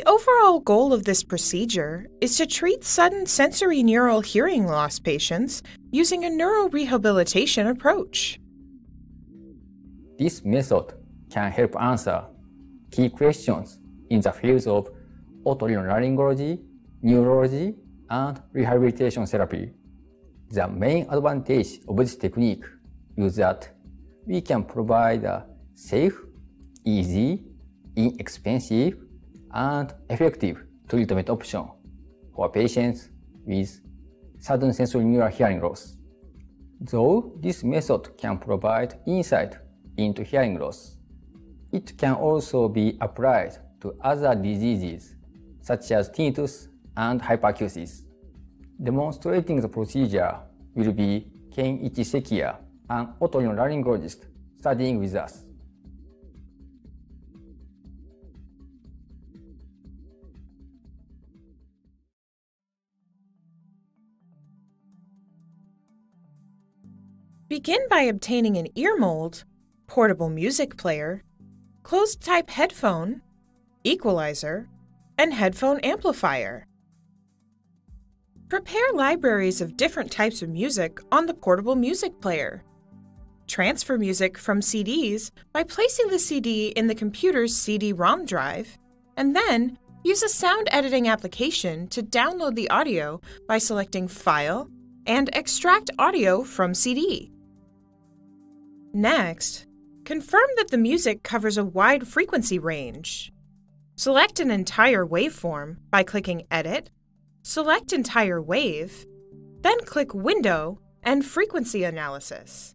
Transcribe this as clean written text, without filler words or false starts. The overall goal of this procedure is to treat sudden sensorineural hearing loss patients using a neurorehabilitation approach. This method can help answer key questions in the fields of otorhinolaryngology, neurology, and rehabilitation therapy. The main advantage of this technique is that we can provide a safe, easy, inexpensive, and effective treatment option for patients with sudden sensorineural hearing loss. Though this method can provide insight into hearing loss, it can also be applied to other diseases such as tinnitus and hyperacusis. Demonstrating the procedure will be Kenichi Sekiya, an otorhinolaryngologist studying with us. Begin by obtaining an ear mold, portable music player, closed-type headphone, equalizer, and headphone amplifier. Prepare libraries of different types of music on the portable music player. Transfer music from CDs by placing the CD in the computer's CD-ROM drive, and then use a sound editing application to download the audio by selecting File and Extract Audio from CD. Next, confirm that the music covers a wide frequency range. Select an entire waveform by clicking Edit, select Entire Wave, then click Window and Frequency Analysis.